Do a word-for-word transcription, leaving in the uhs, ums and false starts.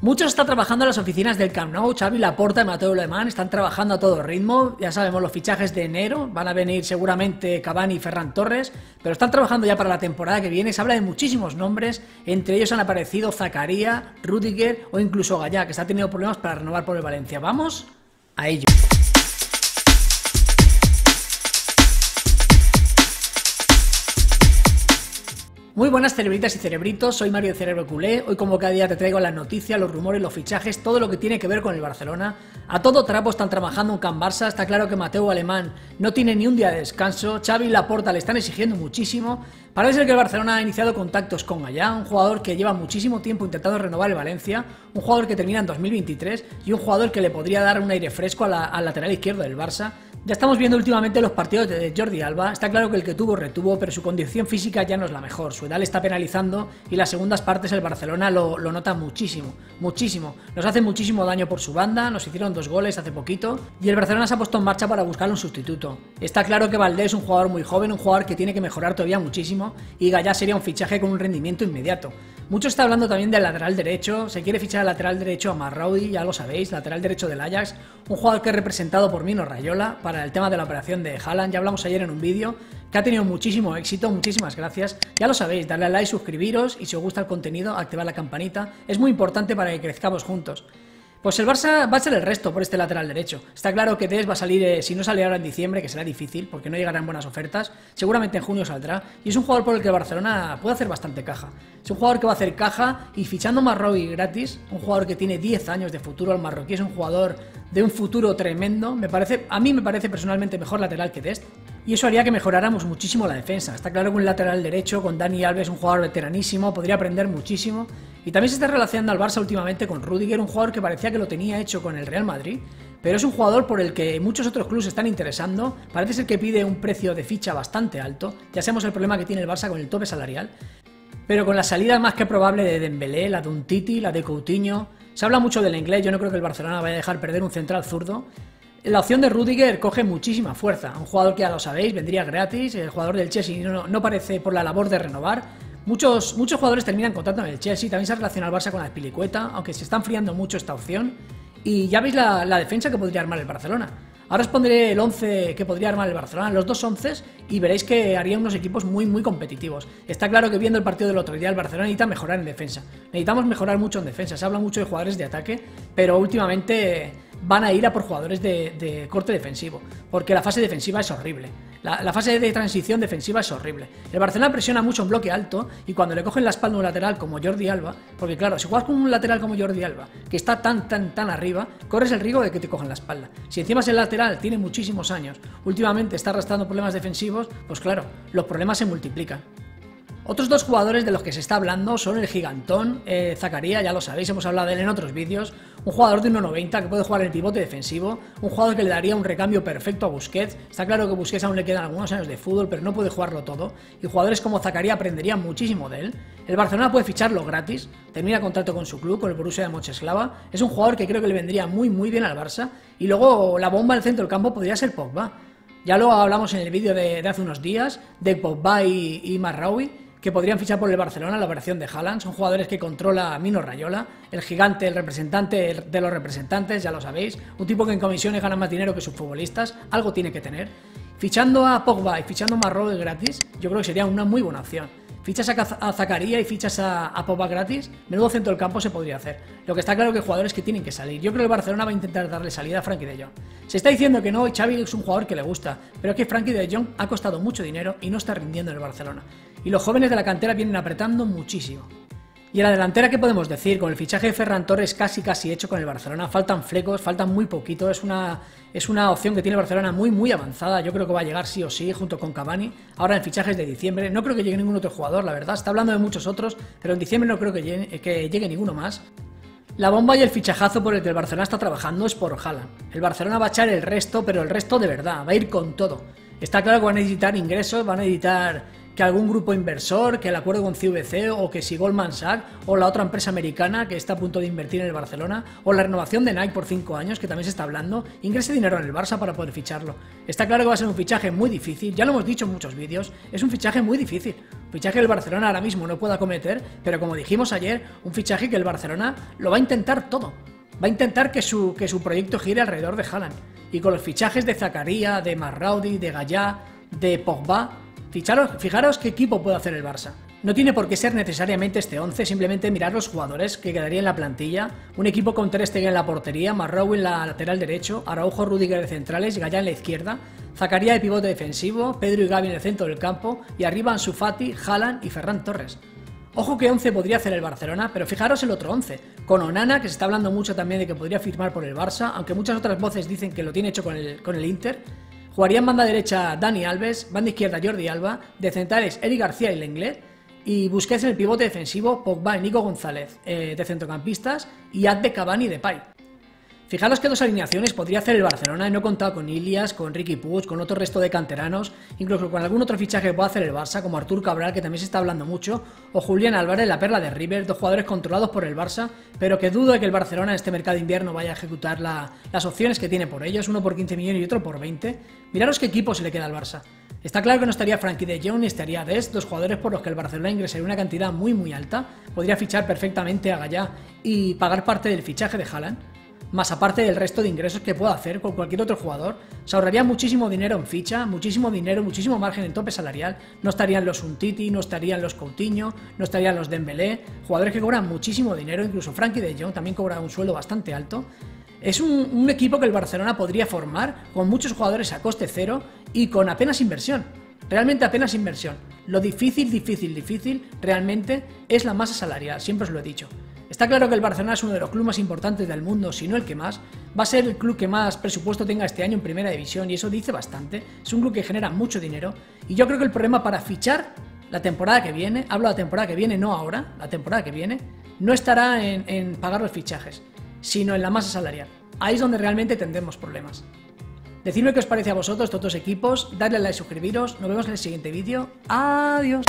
Muchos están trabajando en las oficinas del Camp Nou. Xavi, Laporta y Mateo Alemán están trabajando a todo ritmo. Ya sabemos los fichajes de enero, van a venir seguramente Cavani y Ferran Torres, pero están trabajando ya para la temporada que viene. Se habla de muchísimos nombres, entre ellos han aparecido Zakaria, Rudiger o incluso Gayà, que está teniendo problemas para renovar por el Valencia. Vamos a ello. Muy buenas cerebritas y cerebritos, soy Mario de Cerebro Culé. Hoy como cada día te traigo las noticias, los rumores, los fichajes, todo lo que tiene que ver con el Barcelona. A todo trapo están trabajando en Camp Barça, está claro que Mateo Alemán no tiene ni un día de descanso, Xavi y Laporta le están exigiendo muchísimo. Parece que el Barcelona ha iniciado contactos con Allá, un jugador que lleva muchísimo tiempo intentando renovar el Valencia, un jugador que termina en dos mil veintitrés y un jugador que le podría dar un aire fresco a la, al lateral izquierdo del Barça. Ya estamos viendo últimamente los partidos de Jordi Alba, está claro que el que tuvo retuvo, pero su condición física ya no es la mejor, su edad le está penalizando y las segundas partes el Barcelona lo, lo nota muchísimo, muchísimo, nos hace muchísimo daño por su banda, nos hicieron dos goles hace poquito y el Barcelona se ha puesto en marcha para buscar un sustituto. Está claro que Valdés es un jugador muy joven, un jugador que tiene que mejorar todavía muchísimo y Gayà sería un fichaje con un rendimiento inmediato. Mucho está hablando también del lateral derecho, se quiere fichar al lateral derecho a Mazraoui, ya lo sabéis, lateral derecho del Ajax, un jugador que es representado por Mino Raiola para el tema de la operación de Haaland, ya hablamos ayer en un vídeo, que ha tenido muchísimo éxito, muchísimas gracias, ya lo sabéis, darle a like, suscribiros y si os gusta el contenido, activar la campanita, es muy importante para que crezcamos juntos. Pues el Barça va a ser el resto por este lateral derecho. Está claro que Dest va a salir, eh, si no sale ahora en diciembre, que será difícil porque no llegarán buenas ofertas, seguramente en junio saldrá, y es un jugador por el que el Barcelona puede hacer bastante caja. Es un jugador que va a hacer caja y fichando Mazraoui gratis, un jugador que tiene diez años de futuro, el marroquí es un jugador de un futuro tremendo, me parece, a mí me parece personalmente mejor lateral que Dest. Y eso haría que mejoráramos muchísimo la defensa. Está claro que un lateral derecho con Dani Alves, un jugador veteranísimo, podría aprender muchísimo. Y también se está relacionando al Barça últimamente con Rudiger, un jugador que parecía que lo tenía hecho con el Real Madrid, pero es un jugador por el que muchos otros clubes están interesando, parece ser que pide un precio de ficha bastante alto, ya sabemos el problema que tiene el Barça con el tope salarial, pero con la salida más que probable de Dembélé, la de Umtiti, la de Coutinho, se habla mucho del inglés, yo no creo que el Barcelona vaya a dejar perder un central zurdo. La opción de Rudiger coge muchísima fuerza, un jugador que ya lo sabéis, vendría gratis, el jugador del Chelsea no, no parece por la labor de renovar, muchos, muchos jugadores terminan contrato en el Chelsea, también se relaciona el Barça con la Azpilicueta, aunque se está enfriando mucho esta opción, y ya veis la, la defensa que podría armar el Barcelona. Ahora os pondré el once que podría armar el Barcelona, los dos onces, y veréis que harían unos equipos muy muy competitivos. Está claro que viendo el partido del otro día, el Barcelona necesita mejorar en defensa. Necesitamos mejorar mucho en defensa, se habla mucho de jugadores de ataque, pero últimamente van a ir a por jugadores de, de corte defensivo, porque la fase defensiva es horrible. La, la fase de transición defensiva es horrible. El Barcelona presiona mucho en bloque alto y cuando le cogen la espalda a un lateral como Jordi Alba, porque claro, si juegas con un lateral como Jordi Alba, que está tan, tan, tan arriba, corres el riesgo de que te cojan la espalda. Si encima es el lateral, tiene muchísimos años, últimamente está arrastrando problemas defensivos, pues claro, los problemas se multiplican. Otros dos jugadores de los que se está hablando son el gigantón, eh, Zakaria, ya lo sabéis, hemos hablado de él en otros vídeos, un jugador de uno noventa que puede jugar en el pivote defensivo, un jugador que le daría un recambio perfecto a Busquets, está claro que Busquets aún le quedan algunos años de fútbol pero no puede jugarlo todo y jugadores como Zakaria aprenderían muchísimo de él. El Barcelona puede ficharlo gratis, termina contrato con su club, con el Borussia Mönchengladbach, es un jugador que creo que le vendría muy muy bien al Barça y luego la bomba al centro del campo podría ser Pogba, ya lo hablamos en el vídeo de, de hace unos días de Pogba y, y Mazraoui, que podrían fichar por el Barcelona la operación de Haaland, son jugadores que controla a Mino Raiola, el gigante, el representante de los representantes, ya lo sabéis, un tipo que en comisiones gana más dinero que sus futbolistas, algo tiene que tener. Fichando a Pogba y fichando a Mazraoui gratis, yo creo que sería una muy buena opción. Fichas a Zakaria y fichas a, a Pogba gratis, menudo centro del campo se podría hacer. Lo que está claro que hay jugadores que tienen que salir. Yo creo que el Barcelona va a intentar darle salida a Frankie De Jong. Se está diciendo que no, y Xavi es un jugador que le gusta, pero es que Frankie De Jong ha costado mucho dinero y no está rindiendo en el Barcelona. Y los jóvenes de la cantera vienen apretando muchísimo. Y en la delantera, ¿qué podemos decir? Con el fichaje de Ferran Torres casi casi hecho con el Barcelona, faltan flecos, faltan muy poquito, es una, es una opción que tiene el Barcelona muy muy avanzada, yo creo que va a llegar sí o sí junto con Cavani, ahora en fichajes de diciembre, no creo que llegue ningún otro jugador, la verdad, está hablando de muchos otros, pero en diciembre no creo que llegue, que llegue ninguno más. La bomba y el fichajazo por el que el Barcelona está trabajando es por Haaland, el Barcelona va a echar el resto, pero el resto de verdad, va a ir con todo, está claro que van a necesitar ingresos, van a necesitar que algún grupo inversor, que el acuerdo con C V C o que si Goldman Sachs o la otra empresa americana que está a punto de invertir en el Barcelona o la renovación de Nike por cinco años, que también se está hablando, ingrese dinero en el Barça para poder ficharlo. Está claro que va a ser un fichaje muy difícil, ya lo hemos dicho en muchos vídeos, es un fichaje muy difícil. Fichaje que el Barcelona ahora mismo no puede acometer, pero como dijimos ayer, un fichaje que el Barcelona lo va a intentar todo. Va a intentar que su, que su proyecto gire alrededor de Haaland. Y con los fichajes de Zakaria, de Mazraoui, de Gayà, de Pogba, ficharos, fijaros qué equipo puede hacer el Barça. No tiene por qué ser necesariamente este once, simplemente mirar los jugadores que quedarían en la plantilla. Un equipo con Ter Stegen en la portería, Mazraoui en la lateral derecho, Araujo, Rudiger de centrales, Gayà en la izquierda, Zakaria de pivote defensivo, Pedro y Gavi en el centro del campo y arriba Ansu Fati, Haaland y Ferran Torres. Ojo que once podría hacer el Barcelona, pero fijaros el otro once, con Onana, que se está hablando mucho también de que podría firmar por el Barça, aunque muchas otras voces dicen que lo tiene hecho con el, con el Inter. Jugaría en banda derecha Dani Alves, banda izquierda Jordi Alba, de centrales Eric García y Lenglet, y Busquets en el pivote defensivo, Pogba y Nico González, eh, de centrocampistas, y Adde, Cavani y Depay. Fijaros que dos alineaciones podría hacer el Barcelona y no he contado con Ilias, con Ricky Puig, con otro resto de canteranos, incluso con algún otro fichaje que pueda hacer el Barça, como Artur Cabral, que también se está hablando mucho, o Julián Álvarez, la perla de River, dos jugadores controlados por el Barça, pero que dudo de que el Barcelona en este mercado de invierno vaya a ejecutar la, las opciones que tiene por ellos, uno por quince millones y otro por veinte. Miraros qué equipo se le queda al Barça. Está claro que no estaría Frankie De Jong ni estaría Dest, dos jugadores por los que el Barcelona ingresaría una cantidad muy muy alta, podría fichar perfectamente a Gayà y pagar parte del fichaje de Haaland. Más aparte del resto de ingresos que pueda hacer con cualquier otro jugador, se ahorraría muchísimo dinero en ficha, muchísimo dinero, muchísimo margen en tope salarial, no estarían los Umtiti, no estarían los Coutinho, no estarían los Dembélé, jugadores que cobran muchísimo dinero, incluso Frankie De Jong también cobra un sueldo bastante alto. Es un, un equipo que el Barcelona podría formar con muchos jugadores a coste cero y con apenas inversión, realmente apenas inversión. Lo difícil, difícil, difícil realmente es la masa salarial, siempre os lo he dicho. Está claro que el Barcelona es uno de los clubes más importantes del mundo, si no el que más. Va a ser el club que más presupuesto tenga este año en primera división y eso dice bastante. Es un club que genera mucho dinero y yo creo que el problema para fichar la temporada que viene, hablo de la temporada que viene, no ahora, la temporada que viene, no estará en, en pagar los fichajes, sino en la masa salarial. Ahí es donde realmente tendremos problemas. Decidme qué os parece a vosotros, estos dos equipos, dadle a like, suscribiros, nos vemos en el siguiente vídeo. Adiós.